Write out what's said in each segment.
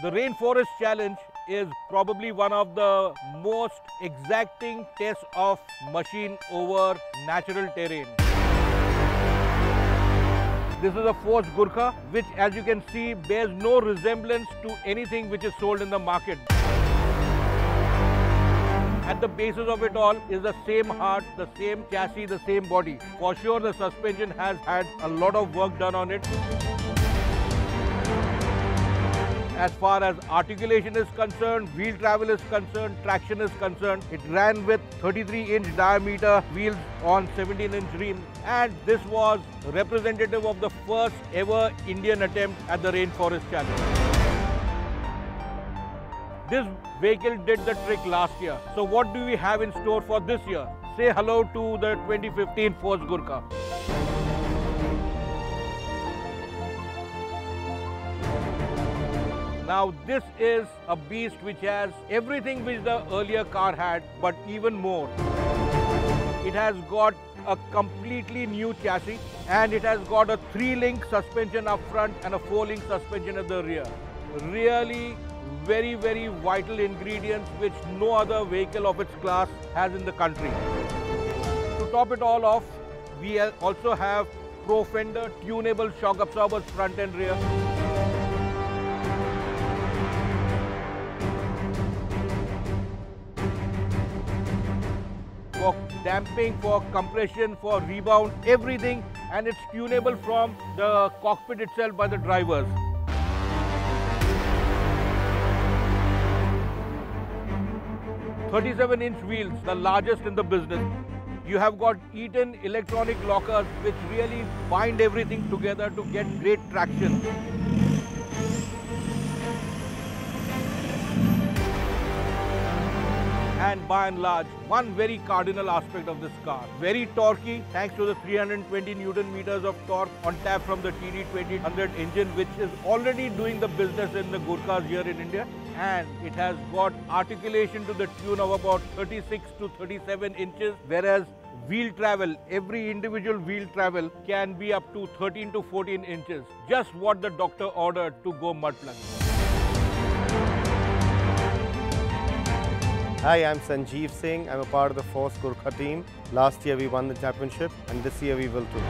The Rainforest Challenge is probably one of the most exacting tests of machine over natural terrain. This is a Force Gurkha, which as you can see, bears no resemblance to anything which is sold in the market. At the basis of it all is the same heart, the same chassis, the same body. For sure, the suspension has had a lot of work done on it. As far as articulation is concerned, wheel travel is concerned, traction is concerned, it ran with 33-inch diameter wheels on 17-inch rim, and this was representative of the first ever Indian attempt at the Rainforest Challenge. This vehicle did the trick last year. So what do we have in store for this year? Say hello to the 2015 Force Gurkha. Now this is a beast which has everything which the earlier car had, but even more. It has got a completely new chassis, and it has got a 3-link suspension up front and a 4-link suspension at the rear. Really very, very vital ingredients which no other vehicle of its class has in the country. To top it all off, we also have Profender tunable shock absorbers front and rear. For damping, for compression, for rebound, everything, and it's tunable from the cockpit itself by the drivers. Mm-hmm. 37-inch wheels, the largest in the business. You have got Eaton electronic lockers which really bind everything together to get great traction. And by and large, one very cardinal aspect of this car. Very torquey, thanks to the 320 Newton meters of torque on tap from the TD-2000 engine, which is already doing the business in the Gurkhas here in India. And it has got articulation to the tune of about 36 to 37 inches, whereas wheel travel, every individual wheel travel can be up to 13 to 14 inches. Just what the doctor ordered to go mud plugging. Hi, I'm Sanjeev Singh. I'm a part of the Force Gurkha team. Last year we won the championship, and this year we will too.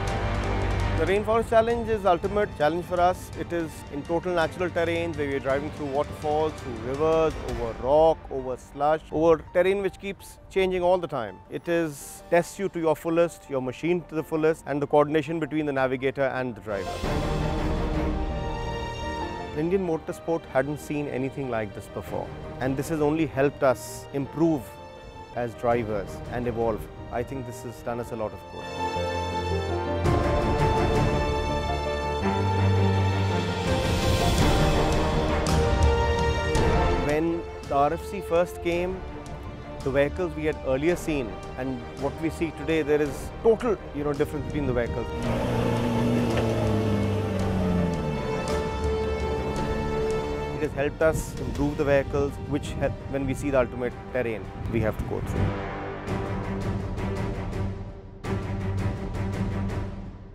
The Rainforest Challenge is the ultimate challenge for us. It is in total natural terrain where we are driving through waterfalls, through rivers, over rock, over slush, over terrain which keeps changing all the time. It is tests you to your fullest, your machine to the fullest, and the coordination between the navigator and the driver. Indian motorsport hadn't seen anything like this before, and this has only helped us improve as drivers and evolve. I think this has done us a lot of good. When the RFC first came, the vehicles we had earlier seen and what we see today, there is total, difference between the vehicles. It has helped us improve the vehicles, which help when we see the ultimate terrain we have to go through.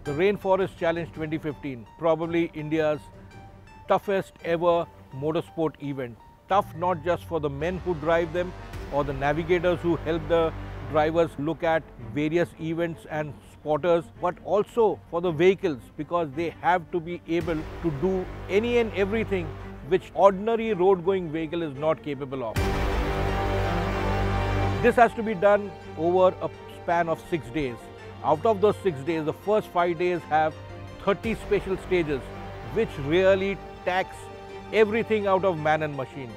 The Rainforest Challenge 2015, probably India's toughest ever motorsport event. Tough not just for the men who drive them or the navigators who help the drivers look at various events and spotters, but also for the vehicles, because they have to be able to do any and everything which ordinary road-going vehicle is not capable of. This has to be done over a span of 6 days. Out of those 6 days, the first 5 days have 30 special stages, which really tax everything out of man and machine.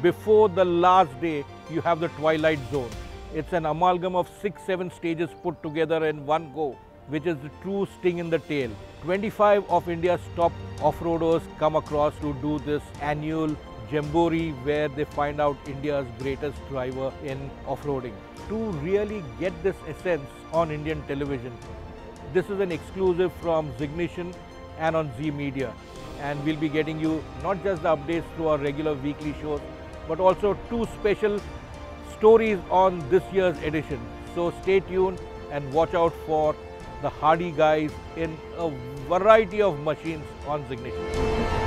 Before the last day, you have the twilight zone. It's an amalgam of 6-7 stages put together in one go, which is the true sting in the tail. 25 of India's top off-roaders come across to do this annual jamboree where they find out India's greatest driver in off-roading. To really get this essence on Indian television, this is an exclusive from Zeegnition and on Z Media. And we'll be getting you not just the updates through our regular weekly shows, but also 2 special stories on this year's edition. So stay tuned and watch out for the hardy guys in a variety of machines on Zeegnition.